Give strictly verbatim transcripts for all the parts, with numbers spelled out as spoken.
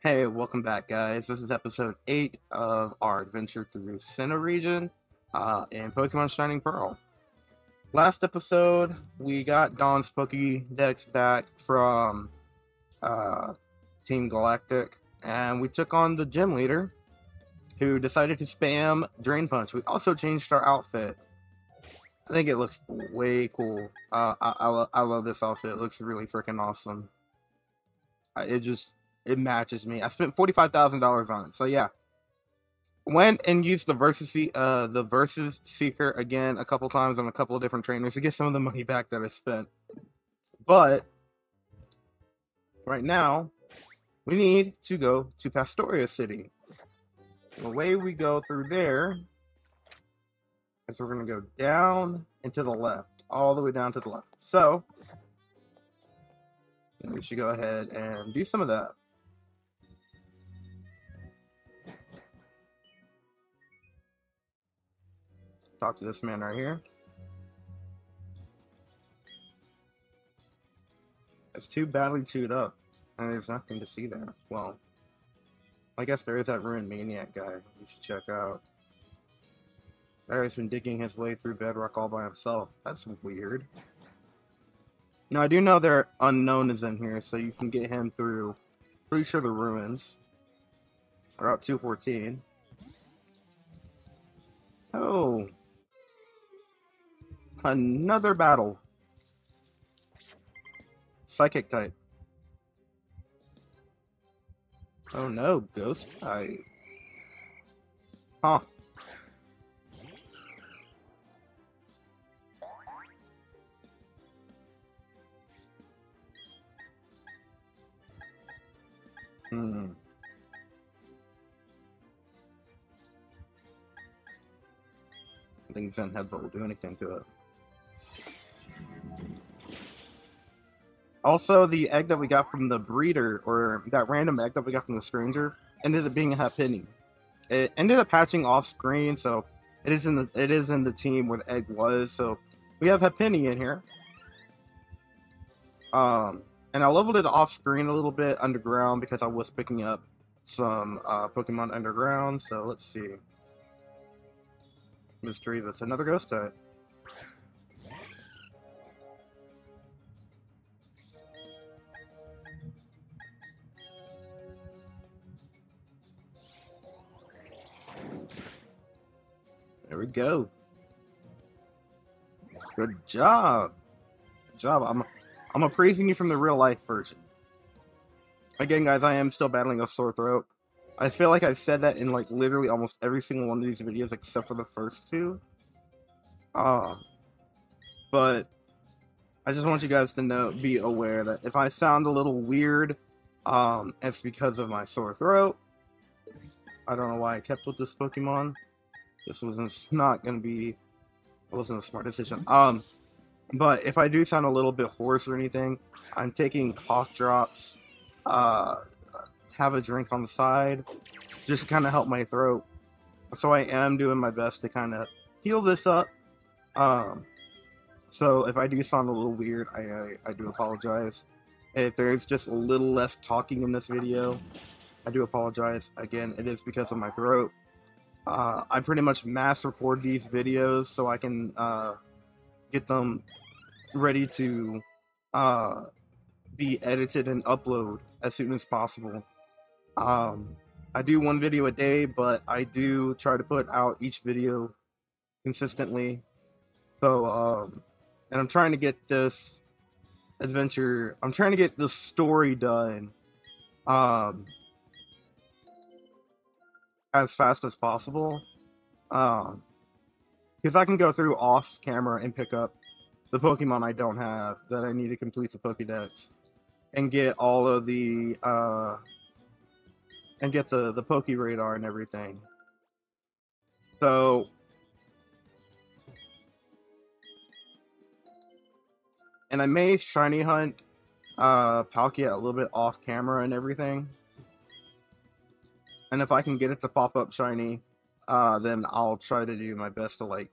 Hey, welcome back guys. This is episode eight of our adventure through Sinnoh region uh, in Pokemon Shining Pearl. Last episode, we got Dawn's Pokédex back from uh, Team Galactic, and we took on the gym leader who decided to spam Drain Punch. We also changed our outfit. I think it looks way cool. Uh, I, I, lo I love this outfit. It looks really freaking awesome. Uh, it just... It matches me. I spent forty-five thousand dollars on it. So yeah. Went and used the versus, uh, the versus Seeker again a couple times on a couple of different trainers to get some of the money back that I spent. But right now, we need to go to Pastoria City. The way we go through there is we're going to go down and to the left. All the way down to the left. So we should go ahead and do some of that. Talk to this man right here. It's too badly chewed up, and there's nothing to see there. Well, I guess there is that Ruined Maniac guy you should check out. Barry's been digging his way through bedrock all by himself. That's weird. Now, I do know their unknown is in here, so you can get him through, pretty sure, the ruins. Route two fourteen. Oh. Another battle. Psychic type. Oh no, ghost type. Huh. Hmm. I think Zen Headbutt will do anything to it. Also, the egg that we got from the breeder, or that random egg that we got from the stranger, ended up being a Happiny. It ended up hatching off screen, so it is in the it is in the team where the egg was. So we have Happiny in here. Um, and I leveled it off screen a little bit underground because I was picking up some uh, Pokemon underground. So let's see. Mystery, that's another ghost type. There we go. Good job. Good job. I'm I'm appraising you from the real life version. Again, guys, I am still battling a sore throat. I feel like I've said that in like literally almost every single one of these videos except for the first two. Uh, but I just want you guys to know, be aware that if I sound a little weird, um, it's because of my sore throat. I don't know why I kept with this Pokemon. This wasn't not gonna be, it wasn't a smart decision. Um, but if I do sound a little bit hoarse or anything, I'm taking cough drops. Uh. Have a drink on the side, just to kind of help my throat. So I am doing my best to kind of heal this up. Um, so if I do sound a little weird, I, I I do apologize. If there's just a little less talking in this video, I do apologize. Again, it is because of my throat. Uh, I pretty much mass record these videos so I can uh, get them ready to uh, be edited and upload as soon as possible. Um, I do one video a day, but I do try to put out each video consistently. So, um, and I'm trying to get this adventure, I'm trying to get this story done, um, as fast as possible. Um, because I can go through off camera and pick up the Pokemon I don't have that I need to complete the Pokédex and get all of the, uh, and get the, the Poké Radar and everything. So, and I may shiny hunt uh, Palkia a little bit off camera and everything. And if I can get it to pop up shiny, uh, then I'll try to do my best to like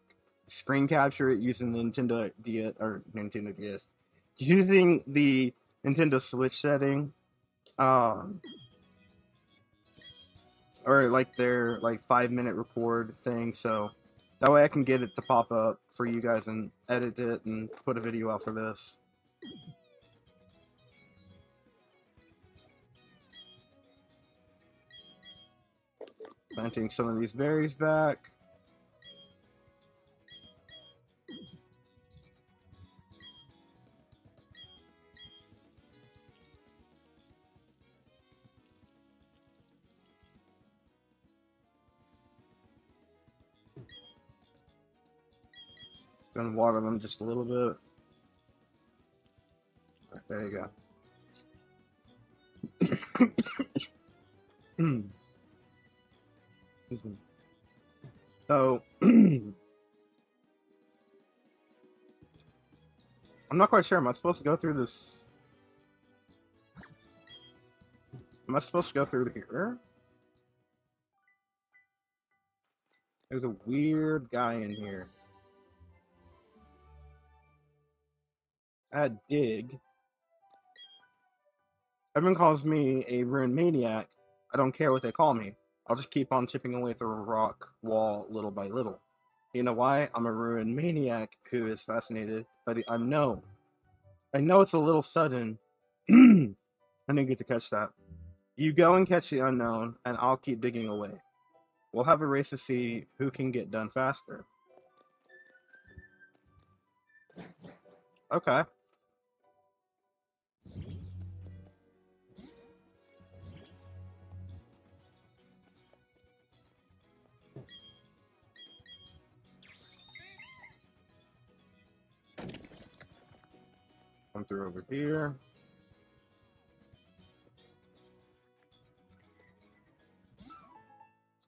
screen capture it using the Nintendo D S, or Nintendo D S, using the Nintendo Switch setting. Um, or like their like five minute record thing, so that way I can get it to pop up for you guys and edit it and put a video out for this. Planting some of these berries back. Gonna water them just a little bit. Right, there you go. Hmm. Excuse me. So I'm not quite sure. Am I supposed to go through this? Am I supposed to go through here? There's a weird guy in here. At Dig. Everyone calls me a rune maniac. I don't care what they call me. I'll just keep on chipping away through a rock wall little by little. You know why? I'm a rune maniac who is fascinated by the unknown. I know it's a little sudden. I didn't get to catch that. You go and catch the unknown, and I'll keep digging away. We'll have a race to see who can get done faster. Okay. Come through over here.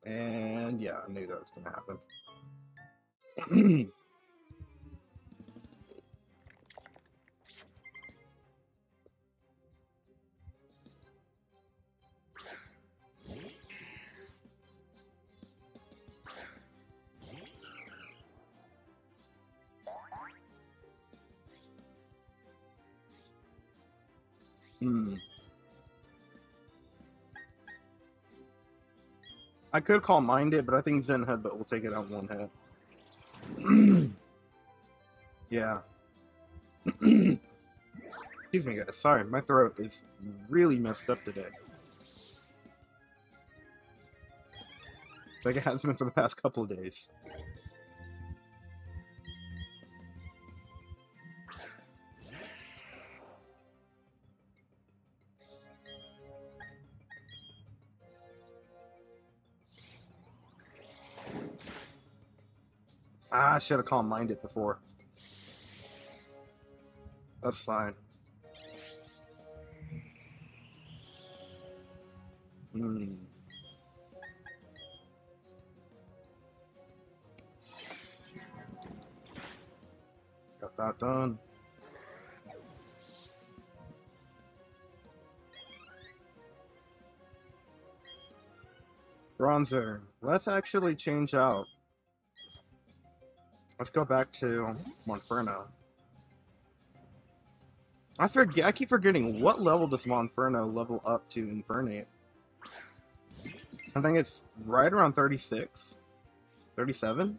And yeah, I knew that was gonna happen. Hmm. I could call Mind it, but I think Zen Headbutt will take it out in one hit. Yeah. Excuse me, guys. Sorry, my throat is really messed up today. Like it has been for the past couple of days. Ah, I should have calm mined it before. That's fine. Mm. Got that done. Bronzer. Let's actually change out. Let's go back to Monferno. I forget. I keep forgetting what level does Monferno level up to Infernate. I think it's right around thirty-six, thirty-seven.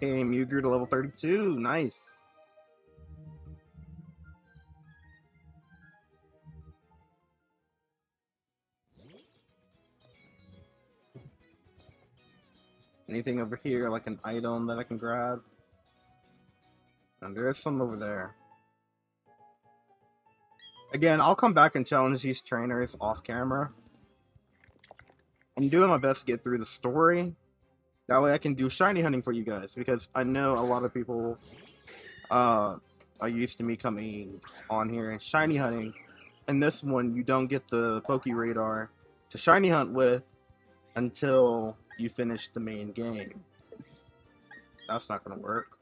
Hey, Mew grew to level thirty-two. Nice. Anything over here, like an item that I can grab? And there's some over there. Again, I'll come back and challenge these trainers off camera. I'm doing my best to get through the story. That way I can do shiny hunting for you guys, because I know a lot of people uh, are used to me coming on here and shiny hunting. And this one, you don't get the Poké Radar to shiny hunt with until you finish the main game. That's not going to work.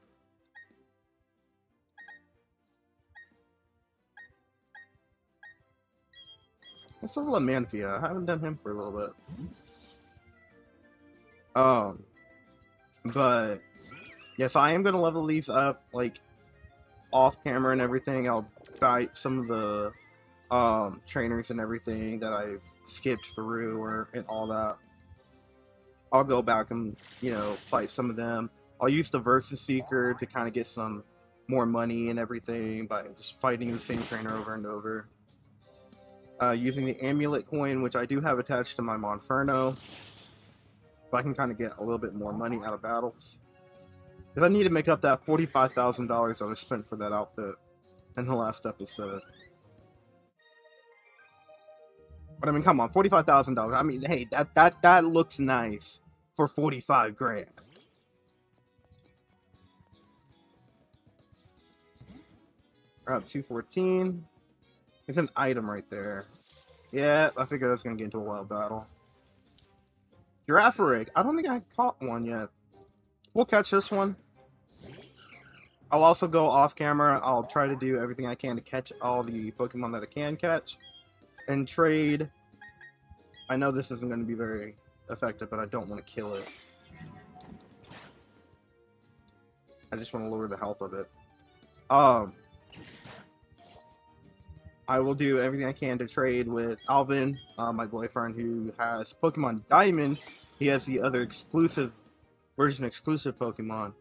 Let's level up Manaphy. I haven't done him for a little bit. Um, but yeah, so I am gonna level these up, like off camera and everything. I'll buy some of the um trainers and everything that I've skipped through or and all that. I'll go back and, you know, fight some of them. I'll use the Versus Seeker to kind of get some more money and everything by just fighting the same trainer over and over. Uh, using the Amulet Coin, which I do have attached to my Monferno, but I can kind of get a little bit more money out of battles. Because I need to make up that forty-five thousand dollars I was spent for that outfit in the last episode. But I mean, come on, forty-five thousand dollars. I mean, hey, that, that, that looks nice for forty-five grand. Route two fourteen. There's an item right there. Yeah, I figured I was going to get into a wild battle. Crasher Wake. I don't think I caught one yet. We'll catch this one. I'll also go off camera. I'll try to do everything I can to catch all the Pokemon that I can catch. And trade. I know this isn't going to be very effective, but I don't want to kill it. I just want to lower the health of it. Um... I will do everything I can to trade with Alvin, uh, my boyfriend, who has Pokemon Diamond. He has the other exclusive version, exclusive Pokemon,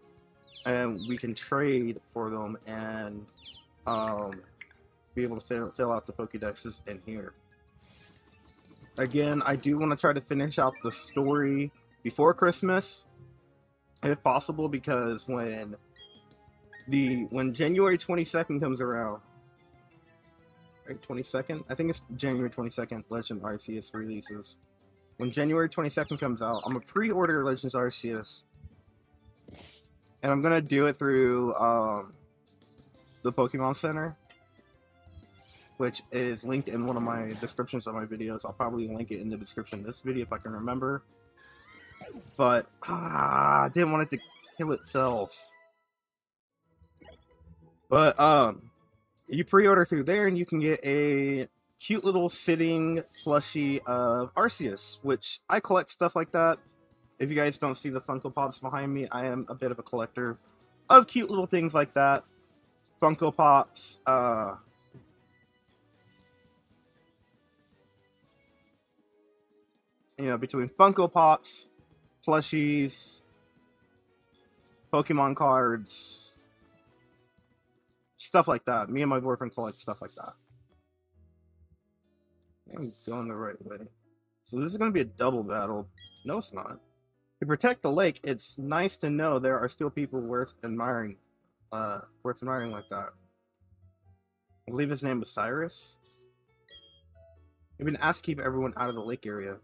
and we can trade for them and um, be able to fill, fill out the Pokédexes in here. Again, I do want to try to finish out the story before Christmas, if possible, because when the when January twenty-second comes around. twenty-second? I think it's January twenty-second Legends Arceus releases. When January twenty-second comes out, I'm going to pre-order Legends Arceus. And I'm going to do it through um, the Pokemon Center, which is linked in one of my descriptions of my videos. I'll probably link it in the description of this video if I can remember. But, ah, I didn't want it to kill itself. But, um... you pre-order through there and you can get a cute little sitting plushie of Arceus, which I collect stuff like that. If you guys don't see the Funko Pops behind me, I am a bit of a collector of cute little things like that. Funko Pops, uh... you know, between Funko Pops, plushies, Pokemon cards, stuff like that. Me and my boyfriend collect stuff like that. I'm going the right way. So this is going to be a double battle. No, it's not. To protect the lake, it's nice to know there are still people worth admiring, uh, worth admiring like that. I believe his name was Cyrus. We've been asked to keep everyone out of the lake area.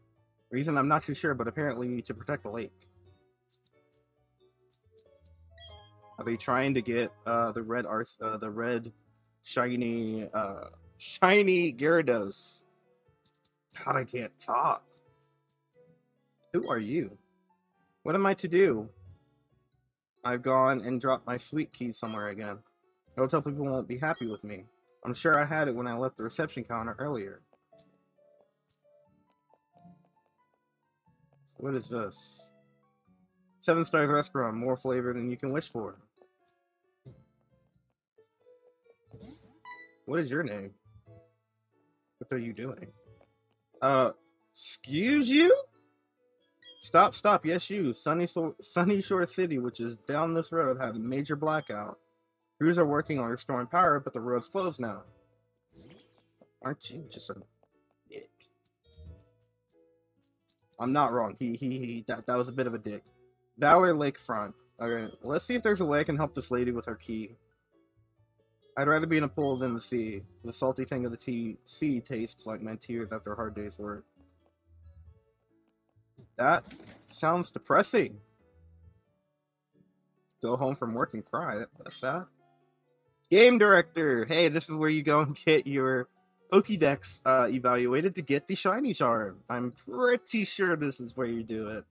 Reason I'm not too sure, but apparently to protect the lake. Are they trying to get uh, the red Arce uh, the red shiny uh, shiny Gyarados? God, I can't talk. Who are you? What am I to do? I've gone and dropped my sweet key somewhere again. It'll tell people won't be happy with me. I'm sure I had it when I left the reception counter earlier. What is this? Seven Stars Restaurant, more flavor than you can wish for. What is your name? What are you doing? Uh, excuse you? Stop, stop, yes you. Sunny, so Sunny Shore City, which is down this road, had a major blackout. Crews are working on restoring power, but the road's closed now. Aren't you just a... dick? I'm not wrong. He, he, he, that, that was a bit of a dick. Valor Lakefront. Alright, let's see if there's a way I can help this lady with her key. I'd rather be in a pool than the sea. The salty tang of the tea sea tastes like my tears after a hard day's work. That sounds depressing. Go home from work and cry. That, that's sad. Game Director! Hey, this is where you go and get your Pokédex uh, evaluated to get the shiny charm. I'm pretty sure this is where you do it.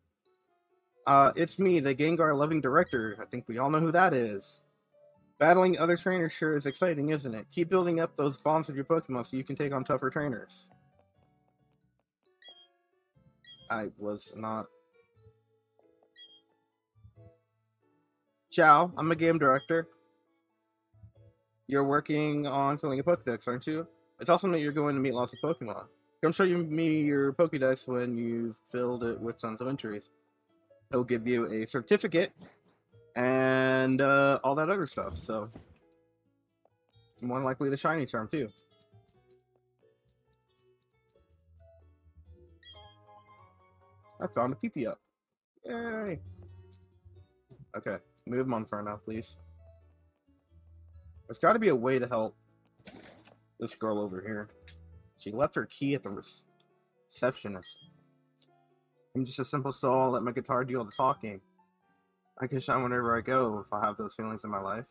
Uh, it's me, the Gengar-loving director. I think we all know who that is. Battling other trainers sure is exciting, isn't it? Keep building up those bonds of your Pokemon so you can take on tougher trainers. I was not Zhao, I'm a game director. You're working on filling a Pokédex, aren't you? It's awesome that you're going to meet lots of Pokemon. Come show you me your Pokédex when you've filled it with tons of entries. It'll give you a certificate and uh, all that other stuff, so... more than likely the Shiny Charm, too. I found a Pee-Pee up. Yay! Okay, move Monferno, please. There's got to be a way to help this girl over here. She left her key at the receptionist. I'm just a simple soul, let my guitar do all the talking. I can shine whenever I go if I have those feelings in my life.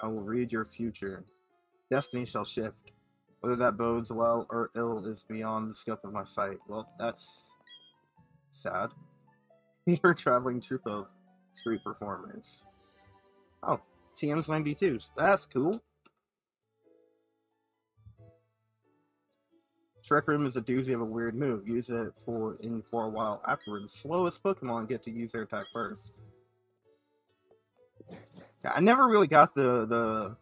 I will read your future. Destiny shall shift. Whether that bodes well or ill is beyond the scope of my sight. Well, that's sad. You're a traveling troupe of street performers. Oh, T M's ninety-two. That's cool. Shrek Room is a doozy of a weird move. Use it for in for a while afterwards. Slowest Pokemon get to use their attack first. I never really got the the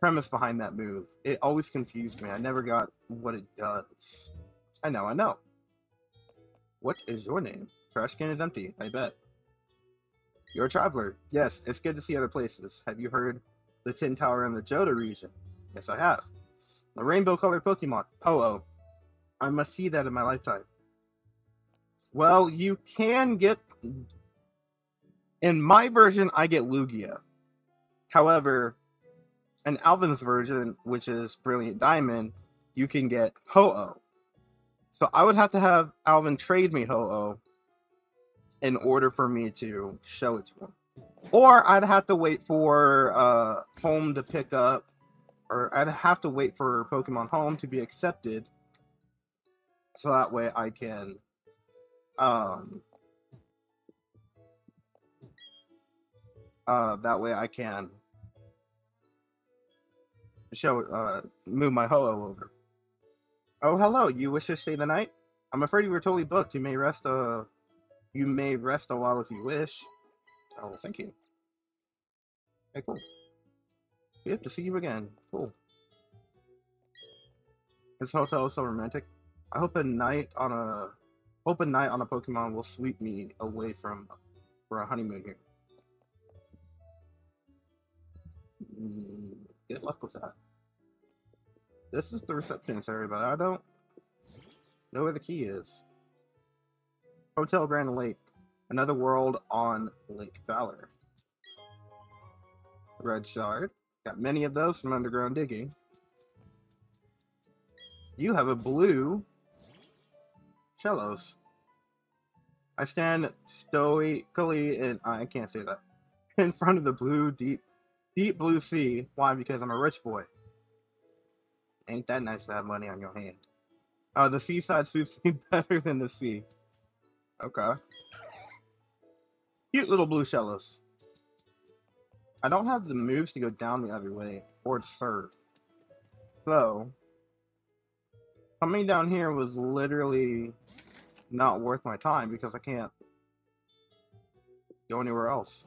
premise behind that move. It always confused me. I never got what it does. I know, I know. What is your name? Trash can is empty, I bet. You're a traveler. Yes, it's good to see other places. Have you heard the Tin Tower in the Johto region? Yes, I have. A rainbow-colored Pokemon. Ho-Oh. I must see that in my lifetime. Well, you can get... in my version, I get Lugia. However, in Alvin's version, which is Brilliant Diamond, you can get Ho-Oh. So I would have to have Alvin trade me Ho-Oh in order for me to show it to him. Or I'd have to wait for uh, home to pick up, or I'd have to wait for Pokemon Home to be accepted, so that way I can, um, uh, that way I can show, uh, move my Ho-Oh over. Oh, hello, you wish to stay the night? I'm afraid you were totally booked. You may rest a, you may rest a while if you wish. Oh, thank you. Hey, cool. We have to see you again. Cool. This hotel is so romantic. I hope a night on a hope a night on a Pokemon will sweep me away from for a honeymoon here. Mm, good luck with that. This is the receptionist area, but I don't know where the key is. Hotel Grand Lake, another world on Lake Valor. Red Shard. Got many of those from underground digging. You have a blue Shellos. I stand stoically in I can't say that. In front of the blue deep deep blue sea. Why? Because I'm a rich boy. Ain't that nice to have money on your hand. Oh, uh, the seaside suits me better than the sea. Okay. Cute little blue Shellos. I don't have the moves to go down the other way, or to serve. So, coming down here was literally not worth my time, because I can't go anywhere else.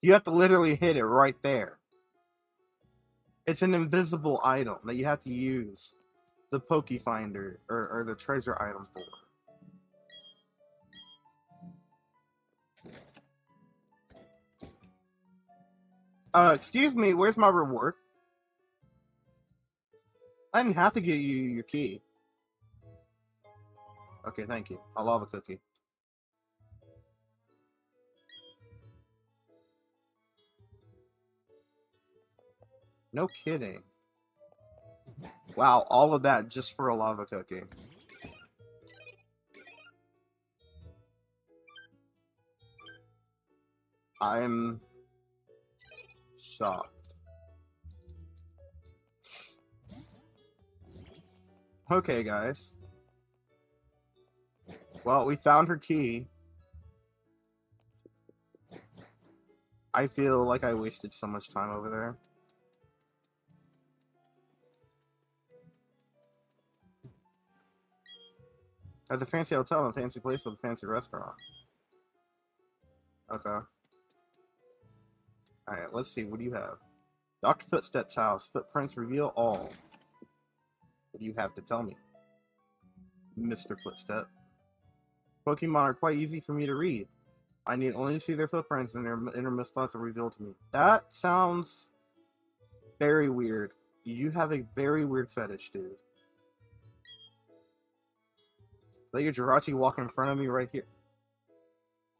You have to literally hit it right there. It's an invisible item that you have to use the Pokefinder or, or the treasure item for. Uh, excuse me, where's my reward? I didn't have to give you your key. Okay, thank you. I love a cookie. No kidding. Wow, all of that just for a lava cookie. I'm shocked. Okay, guys. Well, we found her key. I feel like I wasted so much time over there. At the fancy hotel and fancy place with a fancy restaurant. Okay. Alright, let's see. What do you have? Doctor Footsteps House. Footprints reveal all. What do you have to tell me? Mister Footstep. Pokemon are quite easy for me to read. I need only to see their footprints and their innermost thoughts are revealed to me. That sounds very weird. You have a very weird fetish, dude. Let your Jirachi walk in front of me right here.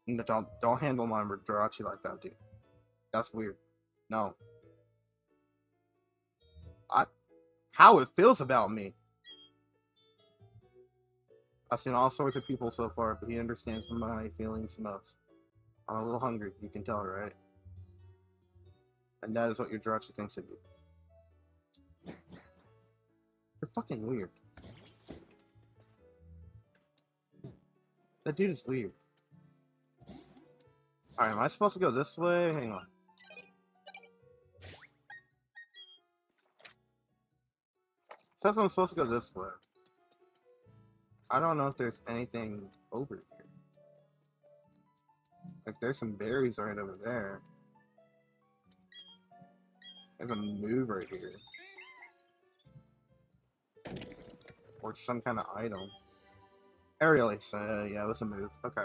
No, don't, don't handle my Jirachi like that, dude. That's weird. No. I... How it feels about me. I've seen all sorts of people so far, but he understands my feelings most. I'm a little hungry, you can tell, right? And that is what your Jirachi thinks of you. You're fucking weird. That dude is weird. Alright, am I supposed to go this way? Hang on. It says I'm supposed to go this way. I don't know if there's anything over here. Like, there's some berries right over there. There's a move right here. Or some kind of item. Aerial Ace, uh, yeah, that's a move. Okay.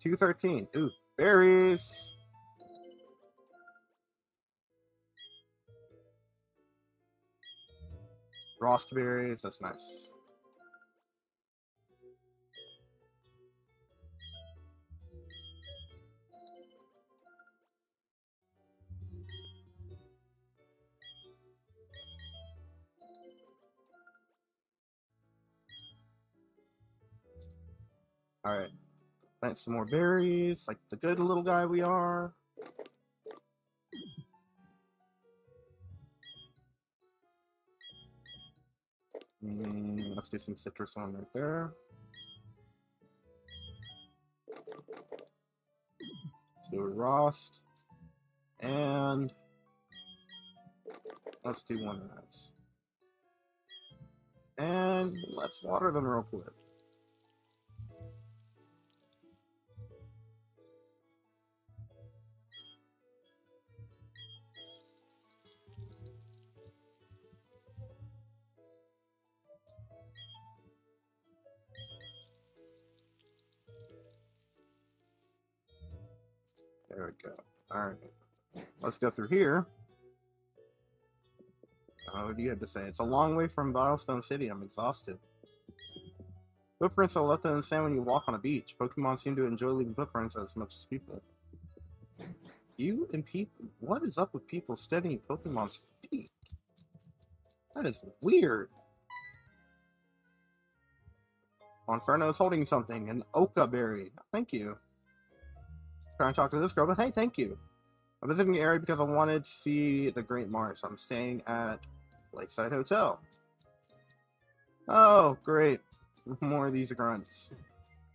two thirteen. Ooh, berries! Raspberries, that's nice. Alright. Plant some more berries, like the good little guy we are. Mm, let's do some citrus on right there. Let's do a roast. And let's do one of those. And let's water them real quick. There we go. Alright. Let's go through here. Oh, what do you have to say? It's a long way from Bilestone City. I'm exhausted. Footprints are left in the sand when you walk on a beach. Pokemon seem to enjoy leaving footprints as much as people. You and people... What is up with people studying Pokemon's feet? That is weird. Monferno is holding something. An Oka Berry. Thank you. Trying to talk to this girl, but hey, thank you. I'm visiting the area because I wanted to see the Great Marsh. I'm staying at Lakeside Hotel. Oh, great. More of these grunts.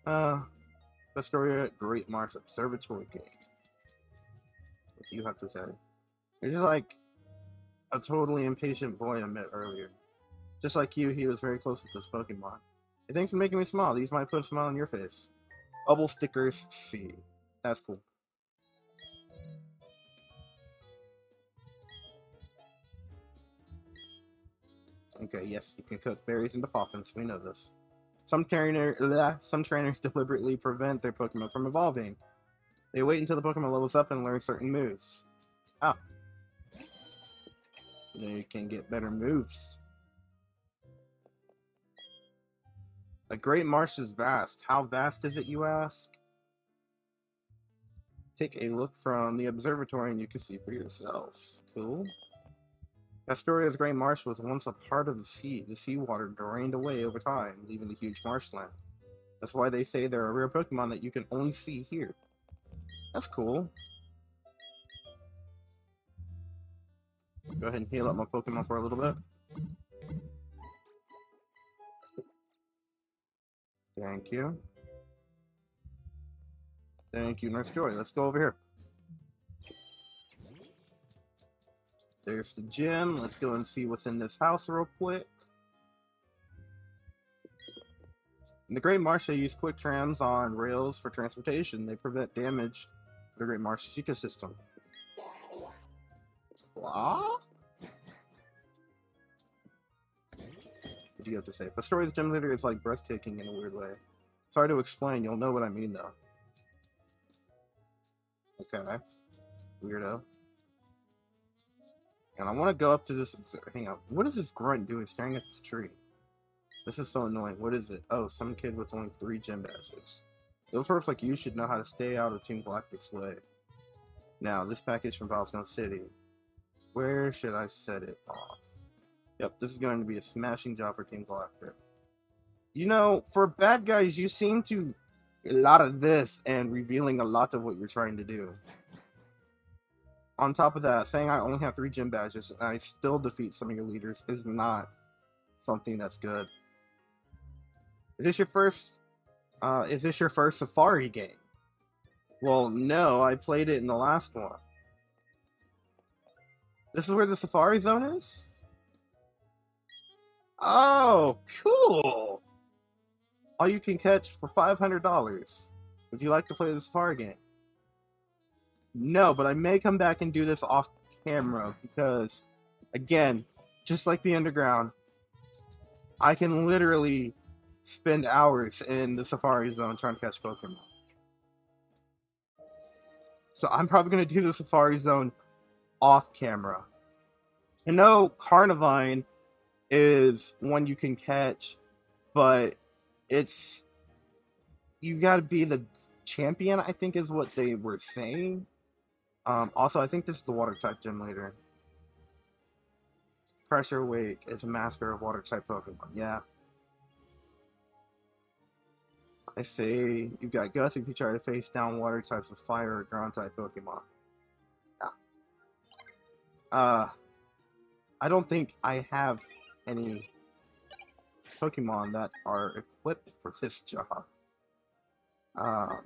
Uh, Pastoria Great Marsh Observatory Gate. What do you have to say? You're just like a totally impatient boy I met earlier. Just like you, he was very close with this Pokemon. And thanks for making me smile. These might put a smile on your face. Bubble stickers C. That's cool. Okay, yes, you can cook berries into puffins. We know this. Some trainer, bleh, some trainers deliberately prevent their Pokemon from evolving. They wait until the Pokemon levels up and learn certain moves. Ah, they can get better moves. The Great Marsh is vast. How vast is it, you ask? Take a look from the observatory and you can see for yourself. Cool. Pastoria's Great Marsh was once a part of the sea. The seawater drained away over time, leaving the huge marshland. That's why they say there are rare Pokemon that you can only see here. That's cool. Go ahead and heal up my Pokemon for a little bit. Thank you. Thank you, Nurse Joy. Let's go over here. There's the gym. Let's go and see what's in this house real quick. In the Great Marsh, they use quick trams on rails for transportation. They prevent damage to the Great Marsh's ecosystem. Blah? What do you have to say? Pastoria's gym leader is like breathtaking in a weird way. It's hard to explain. You'll know what I mean, though. Okay. Weirdo. And I want to go up to this... Hang on. What is this grunt doing staring at this tree? This is so annoying. What is it? Oh, some kid with only three gym badges. Those folks like you should know how to stay out of Team Galactic's way. Now, this package from Valstone City. Where should I set it off? Yep, this is going to be a smashing job for Team Galactic. You know, for bad guys, you seem to... A lot of this and revealing a lot of what you're trying to do. On top of that, saying I only have three gym badges and I still defeat some of your leaders is not something that's good. Is this your first, uh, is this your first Safari game? Well, no, I played it in the last one. This is where the Safari Zone is? Oh, cool! All you can catch for five hundred dollars. Would you like to play the Safari game? No, but I may come back and do this off camera because, again, just like the Underground, I can literally spend hours in the Safari Zone trying to catch Pokemon. So I'm probably going to do the Safari Zone off camera. I know Carnivine is one you can catch, but it's... You gotta be the champion, I think is what they were saying. Um, also, I think this is the Water-type gym leader. Crasher Wake is a master of Water-type Pokemon, yeah. I say you've got guts if you try to face down water types with fire or ground type Pokemon. Yeah. Uh, I don't think I have any Pokemon that are equipped for this job. Um,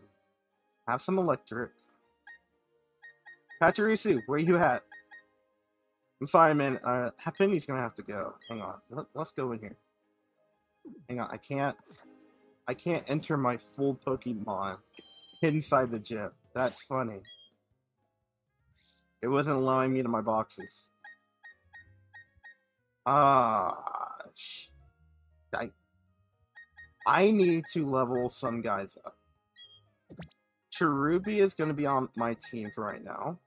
have some electric. Pachirisu, where you at? I'm sorry, man. Uh, Happiny's gonna have to go. Hang on. Let, let's go in here. Hang on. I can't. I can't enter my full Pokemon inside the gym. That's funny. It wasn't allowing me to my boxes. Ah, sh I, I need to level some guys up. Cherubi is going to be on my team for right now.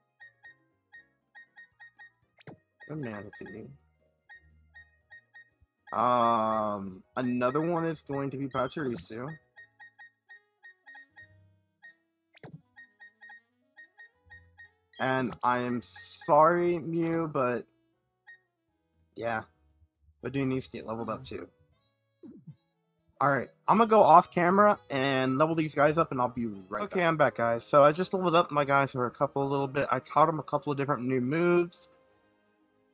Manaphy. Um, another one is going to be Pachirisu. And I am sorry, Mew, but yeah. But do needs to get leveled up too. Alright, I'm gonna go off camera and level these guys up and I'll be right back. Okay, I'm back, guys. So I just leveled up my guys for a couple a little bit. I taught them a couple of different new moves.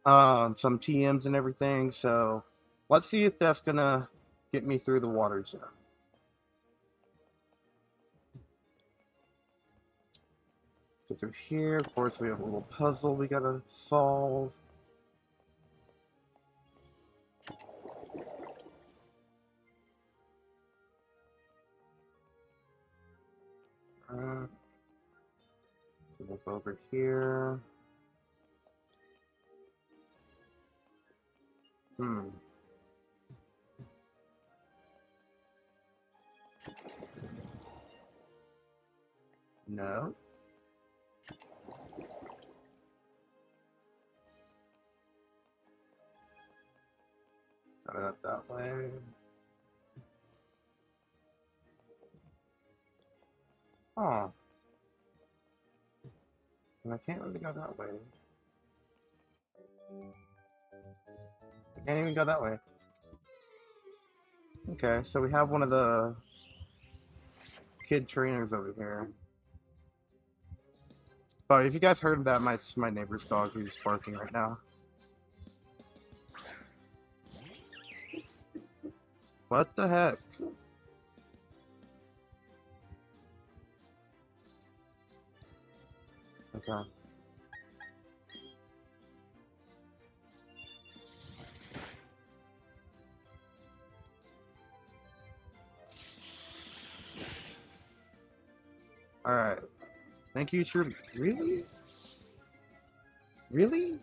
Um, some T Ms and everything, so let's see if that's gonna get me through the water gym. Get through here. Of course, we have a little puzzle we gotta solve. Uh, look over here. Hmm. No. Got it up that way. Huh. And I can't really go that way. I can't even go that way. Okay, so we have one of the kid trainers over here. But if you guys heard that, my, my neighbor's dog who's barking right now. What the heck? Okay. Alright. Thank you, Cherubi. Really? Really?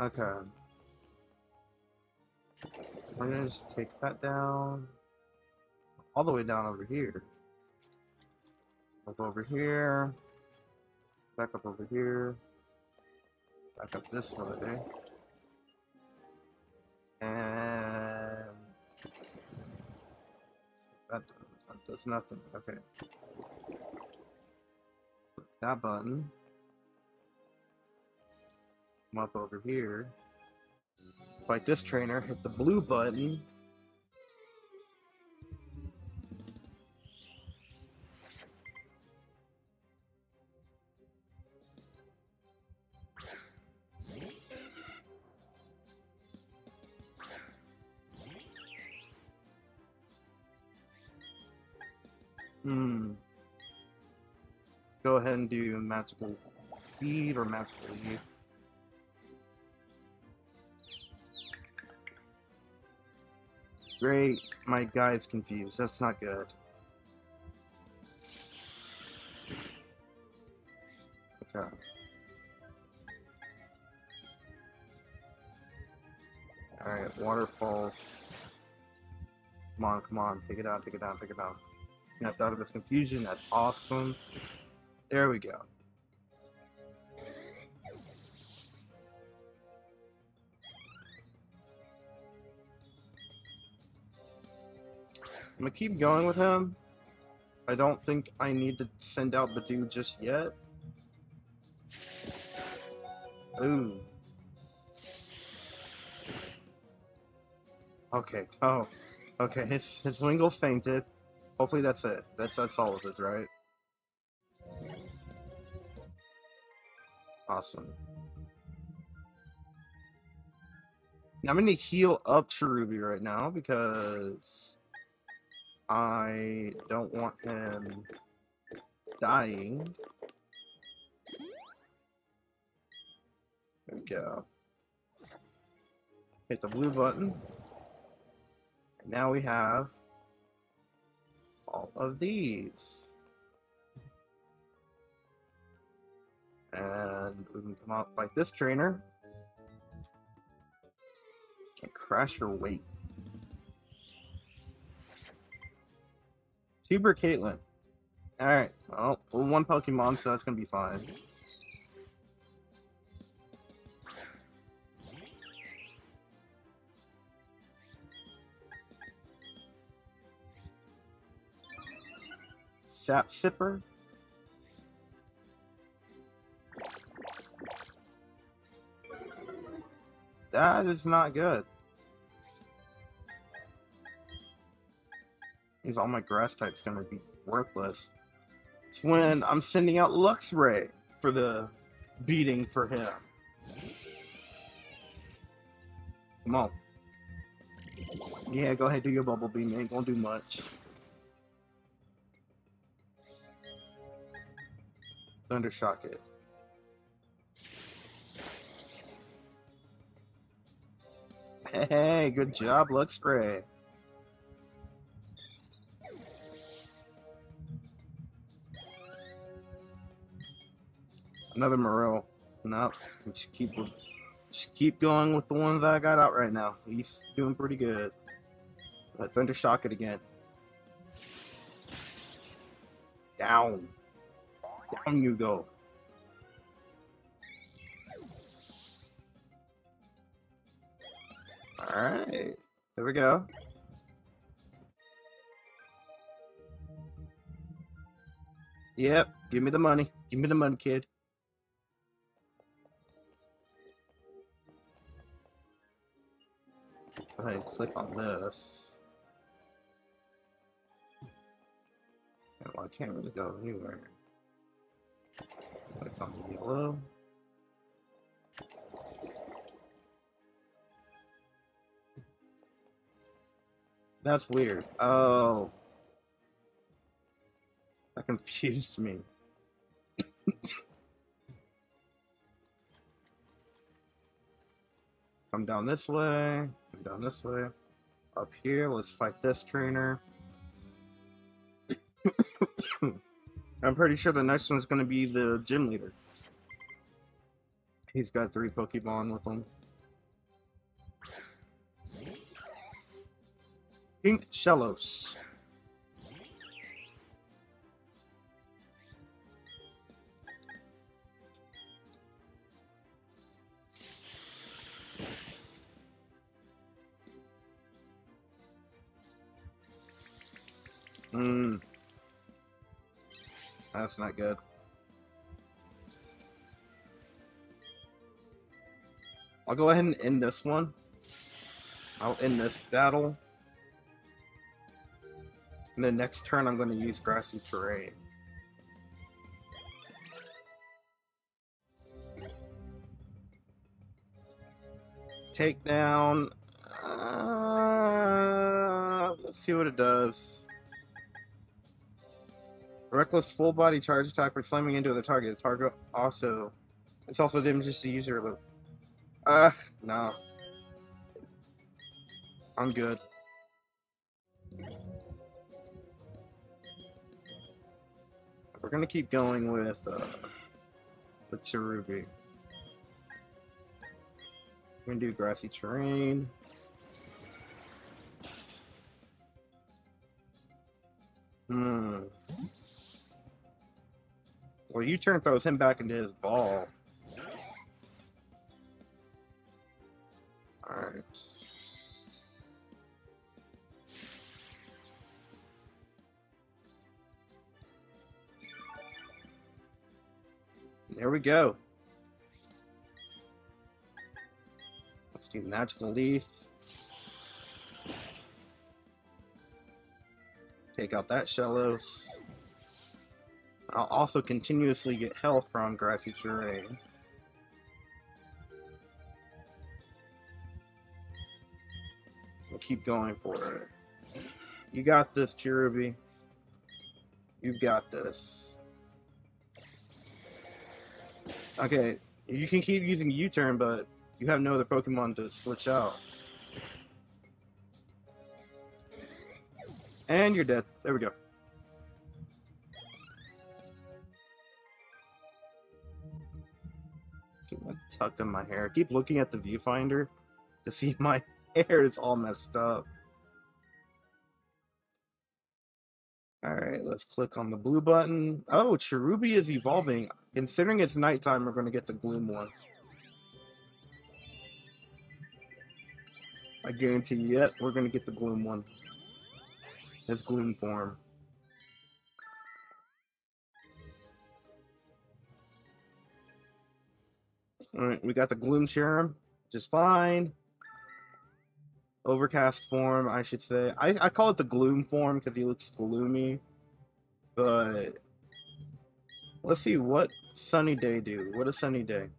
Okay. I'm gonna just take that down. All the way down over here. Up over here, back up over here, back up this way, and that does, that does nothing. Okay, click that button, come up over here, fight this trainer, hit the blue button. Hmm. Go ahead and do magical speed or magical leap. Great, my guy's confused. That's not good. Okay. Alright, waterfalls. Come on, come on. Take it out, take it down, take it down. Snapped out of this confusion. That's awesome. There we go. I'm gonna keep going with him. I don't think I need to send out the dude just yet. Ooh. Okay. Oh. Okay. His his Wingle's fainted. Hopefully that's it. That's that's all of it, right? Awesome. Now I'm gonna heal up Cherubi right now because I don't want him dying. There we go. Hit the blue button. And now we have all of these, and we can come out and fight this trainer. Can't Crasher Wake. Tuber Caitlyn. All right, well, one Pokemon, so that's gonna be fine. Sap Sipper. That is not good. Means all my grass types gonna be worthless. It's when I'm sending out Luxray for the beating for him. Come on. Yeah, go ahead, do your bubble beam. Ain't gonna do much. Thundershock it. Hey, good job, Luxray. Another Murrow. Nope. Just keep, just keep going with the ones that I got out right now. He's doing pretty good. Let's Thundershock it again. Down. Down you go. Alright. There we go. Yep. Give me the money. Give me the money, kid. I can click on this. And well, I can't really go anywhere. Click on the yellow. That's weird. Oh. That confused me. Come down this way. Come down this way. Up here. Let's fight this trainer. I'm pretty sure the next one's going to be the gym leader. He's got three Pokemon with him. Pink Shellos. Mmm. That's not good. I'll go ahead and end this one. I'll end this battle. And then next turn I'm going to use Grassy Terrain. Take down. Uh, let's see what it does. Reckless full body charge attack for slamming into the target. The target also. It's also damages the user loop. Ugh, no. Nah. I'm good. We're gonna keep going with uh, the Cherubi. We're gonna do Grassy Terrain. Hmm. Well, U-turn throws him back into his ball. Alright. There we go. Let's do Magical Leaf. Take out that Shellos. I'll also continuously get health from Grassy Terrain. We'll keep going for it. You got this, Cherubi. You've got this. Okay, you can keep using U-turn, but you have no other Pokemon to switch out. And you're dead. There we go. Tucked in my hair. I keep looking at the viewfinder to see my hair is all messed up. Alright, let's click on the blue button. Oh, Cherubi is evolving. Considering it's nighttime, we're going to get the Gloom one. I guarantee you, yep, we're going to get the Gloom one. His Gloom form. Alright, we got the Gloom Cherum, just fine. Overcast form, I should say. I, I call it the Gloom form because he looks gloomy. But let's see what Sunny Day do. What does Sunny Day?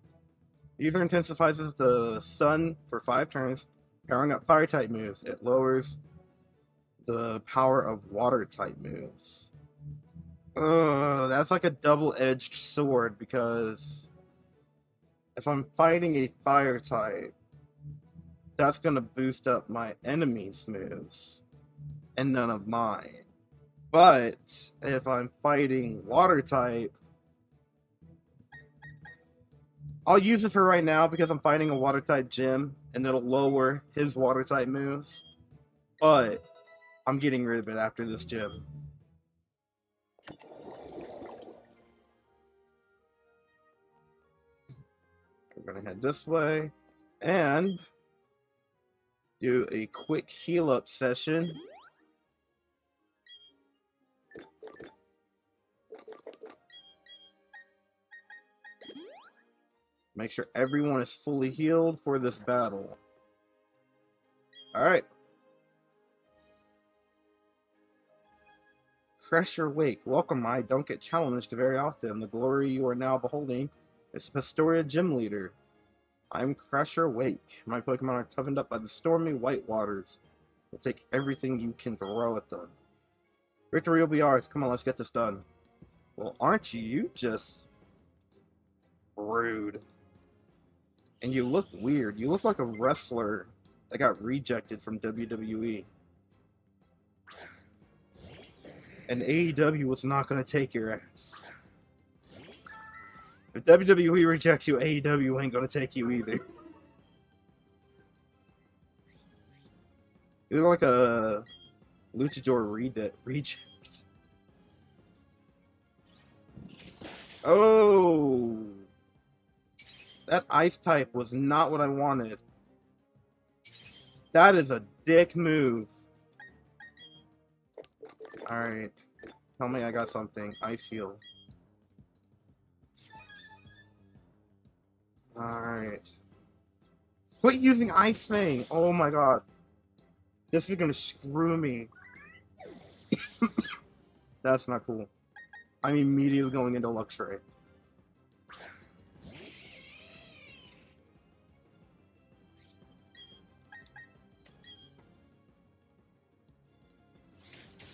Either intensifies the sun for five turns, powering up fire type moves. It lowers the power of water type moves. Ugh, that's like a double-edged sword because if I'm fighting a fire type, that's going to boost up my enemy's moves and none of mine. But if I'm fighting water type, I'll use it for right now because I'm fighting a water type gym and it'll lower his water type moves. But I'm getting rid of it after this gym. We're gonna head this way and do a quick heal up session. Make sure everyone is fully healed for this battle. All right. Crasher Wake, welcome. I don't get challenged very often. The glory you are now beholding is Pastoria Gym Leader. I'm Crasher Wake. My Pokemon are toughened up by the stormy white waters. They'll take everything you can throw at them. Victory will be ours. Come on, let's get this done. Well, aren't you just rude? And you look weird. You look like a wrestler that got rejected from W W E. And A E W was not going to take your ass. If W W E rejects you, A E W ain't going to take you either. You look like a luchador re reject. Oh! That ice type was not what I wanted. That is a dick move. Alright. Tell me I got something. Ice heal. Alright. Quit using Ice Fang! Oh my god. This is gonna screw me. That's not cool. I'm immediately going into Luxray.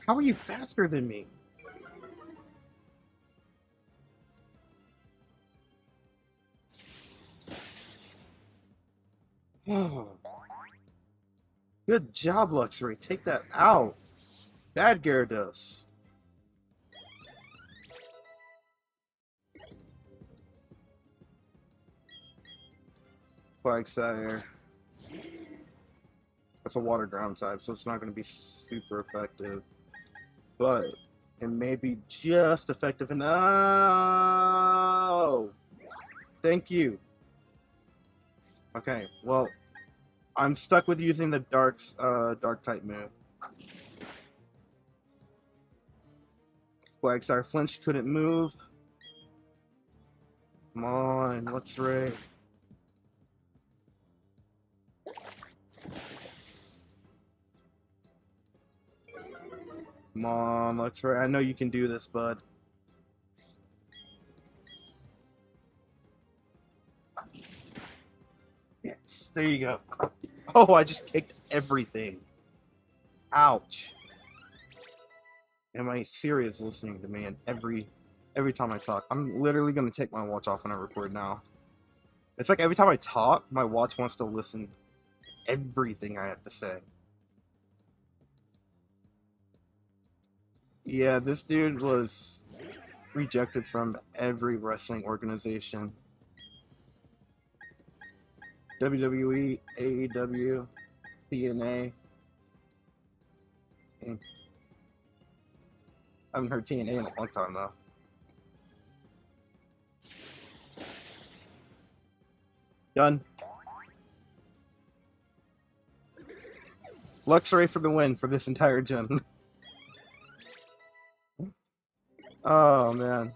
How are you faster than me? Oh. Good job, Luxray. Take that out. Bad Gyarados. Flagsire. That's a water ground type, so it's not going to be super effective. But it may be just effective enough. Oh, thank you. Okay, well, I'm stuck with using the darks, uh, dark type move. Quagsire flinched, couldn't move. Come on, let's Luxray. Come on, Luxray. I know you can do this, bud. Yes, there you go. Oh, I just kicked everything. Ouch. Am I serious listening to me? And every every time I talk, I'm literally gonna take my watch off when I record now. It's like every time I talk, my watch wants to listen to everything I have to say. Yeah, this dude was rejected from every wrestling organization. W W E, A E W, T N A. I haven't heard T N A in a long time, though. Done. Luxray for the win for this entire gym. Oh, man.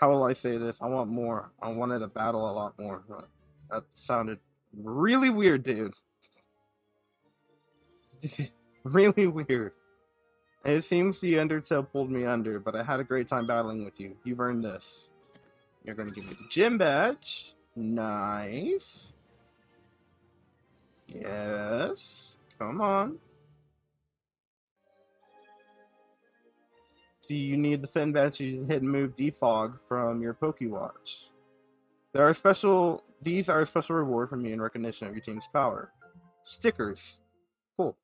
How will I say this? I want more. I wanted to battle a lot more. That sounded really weird, dude. Really weird. It seems the Undertale pulled me under, but I had a great time battling with you. You've earned this. You're going to give me the gym badge. Nice. Yes, come on. Do you need the Fin Badge to use the hidden move Defog from your Pokewatch? There are special. These are a special reward from me in recognition of your team's power. Stickers, cool.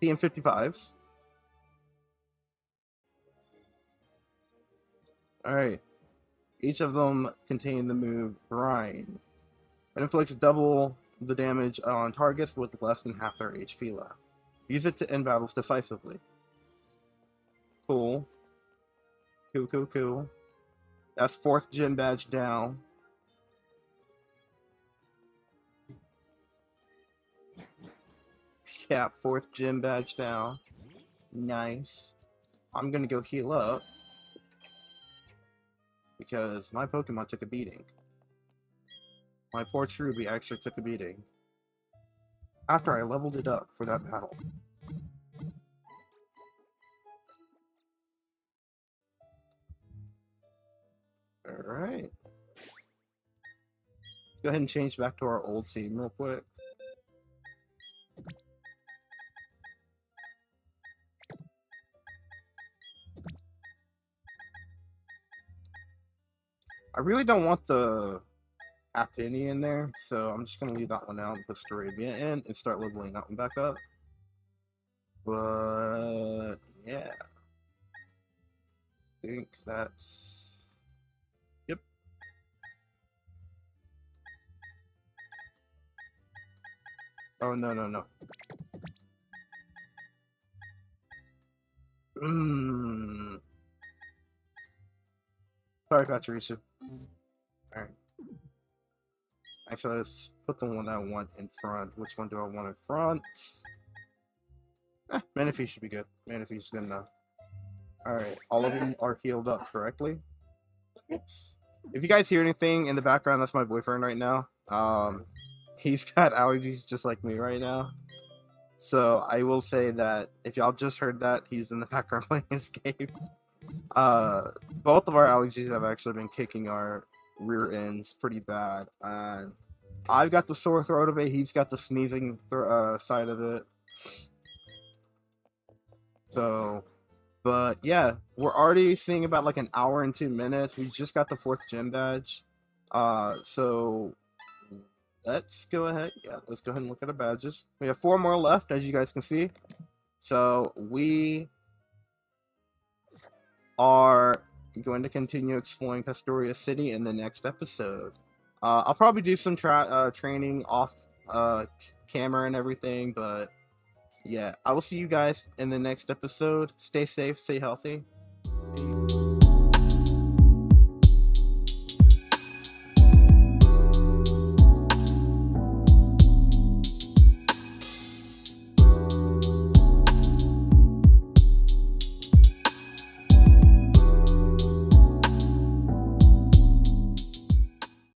T M fifty-fives. All right. Each of them contain the move Brine. It inflicts double the damage on targets with less than half their H P left. Use it to end battles decisively. Cool. Cool, cool, cool. That's fourth gym badge down. Yeah, fourth gym badge down. Nice. I'm gonna go heal up. because my Pokemon took a beating. My poor Cherubi actually took a beating after I leveled it up for that battle. Alright. Let's go ahead and change back to our old team real quick. I really don't want the Happiny in there, so I'm just going to leave that one out and put Starabia in and start leveling that one back up. But, yeah. I think that's... Yep. Oh, no, no, no. Mmm. Sorry, Pachirisu. Alright. Actually, let's put the one that I want in front. Which one do I want in front? Eh, Manaphy should be good. Manaphy's good enough. Alright, all of them are healed up correctly. Yes. If you guys hear anything in the background, that's my boyfriend right now. Um, he's got allergies just like me right now. So, I will say that if y'all just heard that, he's in the background playing his game. Uh, both of our allergies have actually been kicking our rear ends pretty bad. Uh, I've got the sore throat of it. He's got the sneezing th uh, side of it. So, but yeah, we're already seeing about like an hour and two minutes. We just got the fourth gym badge. Uh, so let's go ahead. Yeah, let's go ahead and look at our badges. We have four more left, as you guys can see. So we are going to continue exploring Pastoria City in the next episode. Uh, I'll probably do some tra uh, training off uh, camera and everything, but yeah, I will see you guys in the next episode. Stay safe, stay healthy. Peace.